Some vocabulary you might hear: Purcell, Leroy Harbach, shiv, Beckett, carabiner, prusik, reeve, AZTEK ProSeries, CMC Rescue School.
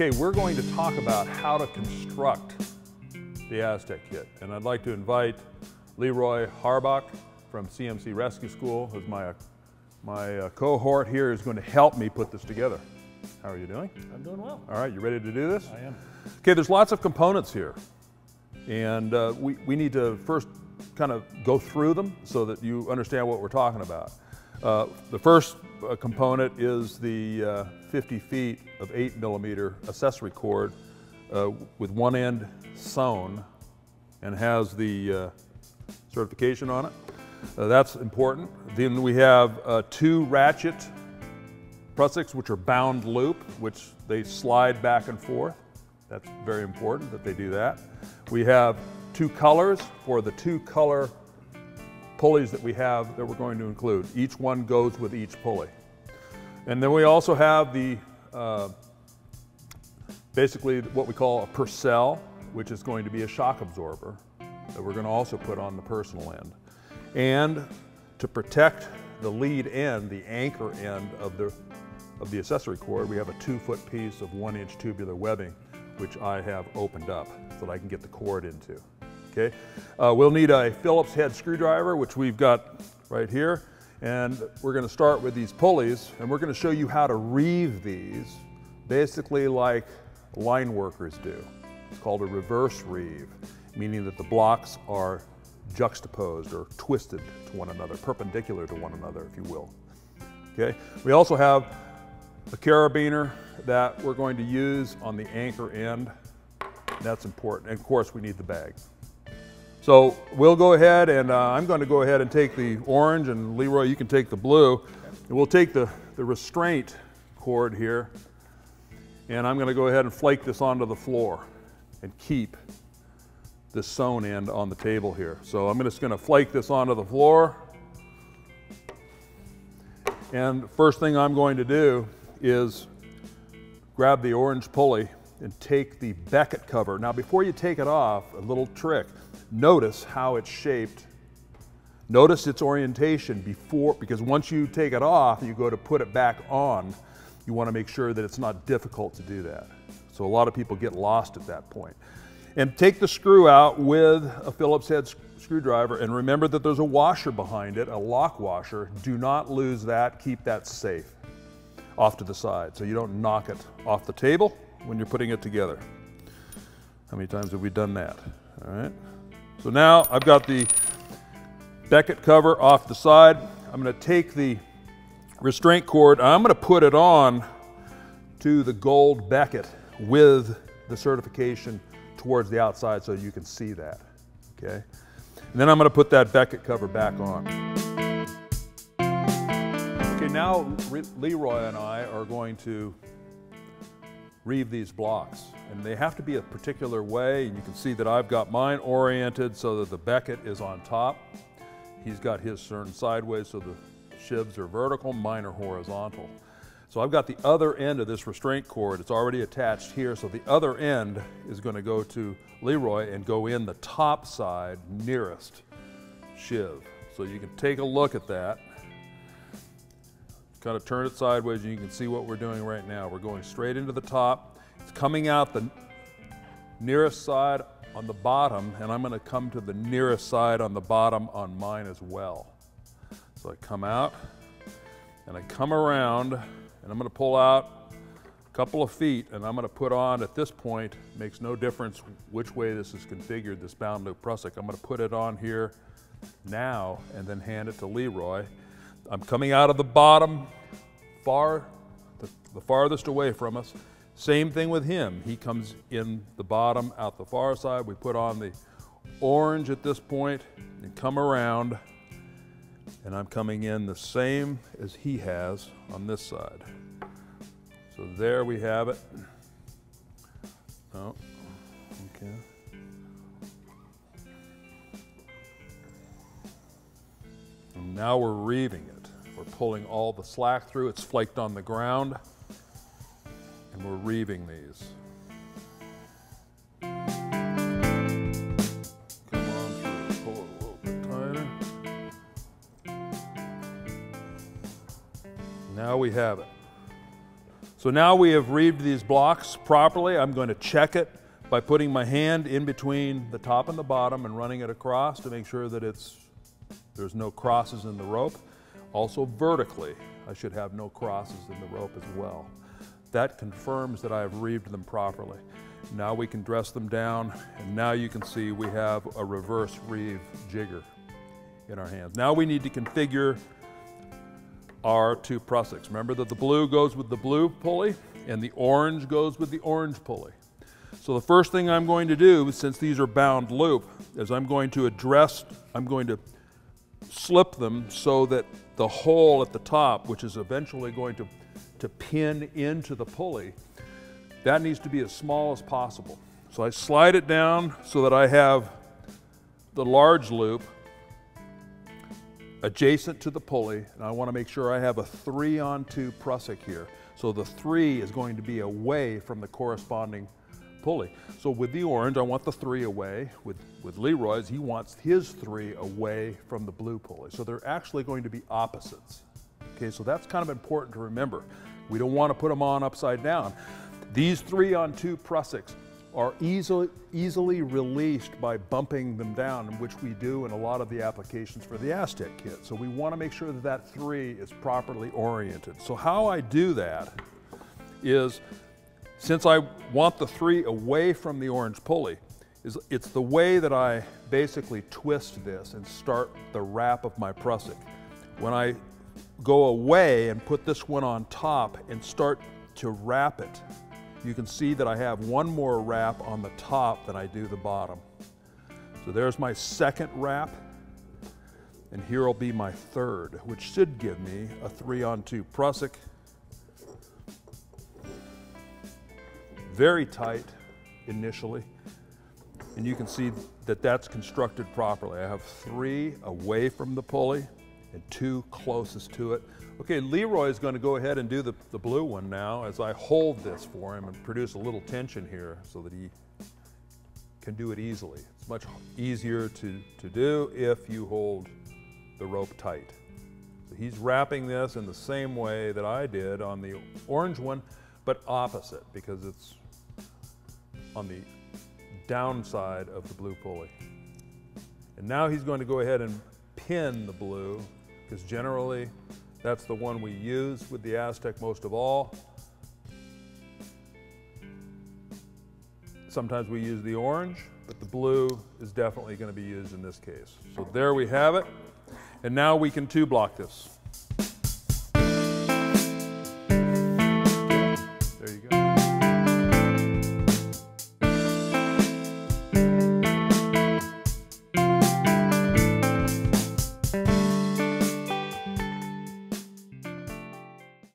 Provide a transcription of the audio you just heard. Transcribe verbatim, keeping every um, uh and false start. Okay, we're going to talk about how to construct the AZTEK kit, and I'd like to invite Leroy Harbach from C M C Rescue School, who's my, my uh, cohort here, is going to help me put this together. How are you doing? I'm doing well. All right, you ready to do this? I am. Okay, there's lots of components here, and uh, we, we need to first kind of go through them so that you understand what we're talking about. Uh, the first uh, component is the uh, fifty feet of eight millimeter accessory cord uh, with one end sewn and has the uh, certification on it. Uh, that's important. Then we have uh, two ratchet prusiks, which are bound loop, which they slide back and forth. That's very important that they do that. We have two colors for the two color pulleys that we have that we're going to include. Each one goes with each pulley. And then we also have the uh, basically what we call a Purcell, which is going to be a shock absorber that we're going to also put on the personal end. And to protect the lead end, the anchor end of the, of the accessory cord, we have a two foot piece of one inch tubular webbing, which I have opened up so that I can get the cord into. Okay, uh, we'll need a Phillips head screwdriver, which we've got right here, and we're going to start with these pulleys, and we're going to show you how to reeve these, basically like line workers do. It's called a reverse reeve, meaning that the blocks are juxtaposed or twisted to one another, perpendicular to one another, if you will. Okay, we also have a carabiner that we're going to use on the anchor end. That's important, and of course we need the bag. So we'll go ahead, and uh, I'm going to go ahead and take the orange, and Leroy, you can take the blue. Okay. And we'll take the, the restraint cord here, and I'm going to go ahead and flake this onto the floor and keep the sewn end on the table here. So I'm just going to flake this onto the floor. And first thing I'm going to do is grab the orange pulley and take the Beckett cover. Now before you take it off, a little trick. Notice how it's shaped. Notice its orientation before, because once you take it off, you go to put it back on. You want to make sure that it's not difficult to do that. So a lot of people get lost at that point. And take the screw out with a Phillips head sc screwdriver, and remember that there's a washer behind it, a lock washer. Do not lose that. Keep that safe off to the side so you don't knock it off the table when you're putting it together. How many times have we done that? All right. So now I've got the Beckett cover off the side. I'm going to take the restraint cord. I'm going to put it on to the gold Beckett with the certification towards the outside so you can see that. Okay. And then I'm going to put that Beckett cover back on. Okay, now Leroy and I are going to reeve these blocks, and they have to be a particular way. You can see that I've got mine oriented so that the Beckett is on top. He's got his turned sideways so the shivs are vertical, mine are horizontal. So I've got the other end of this restraint cord. It's already attached here, so the other end is going to go to Leroy and go in the top side nearest shiv. So you can take a look at that. Kind of turn it sideways, and you can see what we're doing right now. We're going straight into the top. It's coming out the nearest side on the bottom, and I'm going to come to the nearest side on the bottom on mine as well. So I come out, and I come around, and I'm going to pull out a couple of feet, and I'm going to put on at this point, makes no difference which way this is configured, this bound loop prusik. I'm going to put it on here now and then hand it to Leroy. I'm coming out of the bottom, far, the, the farthest away from us. Same thing with him. He comes in the bottom, out the far side. We put on the orange at this point and come around, and I'm coming in the same as he has on this side. So there we have it. Oh, okay. And now we're reeving it. We're pulling all the slack through. It's flaked on the ground, and we're reeving these. Come on through, pull it a little bit tighter. Now we have it. So now we have reeved these blocks properly. I'm going to check it by putting my hand in between the top and the bottom and running it across to make sure that it's there's no crosses in the rope. Also vertically, I should have no crosses in the rope as well. That confirms that I've reeved them properly. Now we can dress them down, and now you can see we have a reverse reeve jigger in our hands. Now we need to configure our two prusiks. Remember that the blue goes with the blue pulley and the orange goes with the orange pulley. So the first thing I'm going to do, since these are bound loop, is I'm going to address, I'm going to slip them so that the hole at the top, which is eventually going to, to pin into the pulley, that needs to be as small as possible. So I slide it down so that I have the large loop adjacent to the pulley, and I want to make sure I have a three on two prusik here. So the three is going to be away from the corresponding pulley. So with the orange, I want the three away. With, with Leroy's, he wants his three away from the blue pulley. So they're actually going to be opposites. Okay, so that's kind of important to remember. We don't want to put them on upside down. These three on two prusiks are easily, easily released by bumping them down, which we do in a lot of the applications for the AZTEK kit. So we want to make sure that that three is properly oriented. So how I do that is, since I want the three away from the orange pulley, is it's the way that I basically twist this and start the wrap of my prusik. When I go away and put this one on top and start to wrap it, you can see that I have one more wrap on the top than I do the bottom. So there's my second wrap, and here will be my third, which should give me a three on two prusik. Very tight initially, and you can see that that's constructed properly. I have three away from the pulley and two closest to it. Okay, Leroy is going to go ahead and do the, the blue one now as I hold this for him and produce a little tension here so that he can do it easily. It's much easier to, to do if you hold the rope tight. So he's wrapping this in the same way that I did on the orange one, but opposite because it's on the downside of the blue pulley. And now he's going to go ahead and pin the blue, because generally that's the one we use with the AZTEK most of all. Sometimes we use the orange, but the blue is definitely going to be used in this case. So there we have it. And now we can two block this.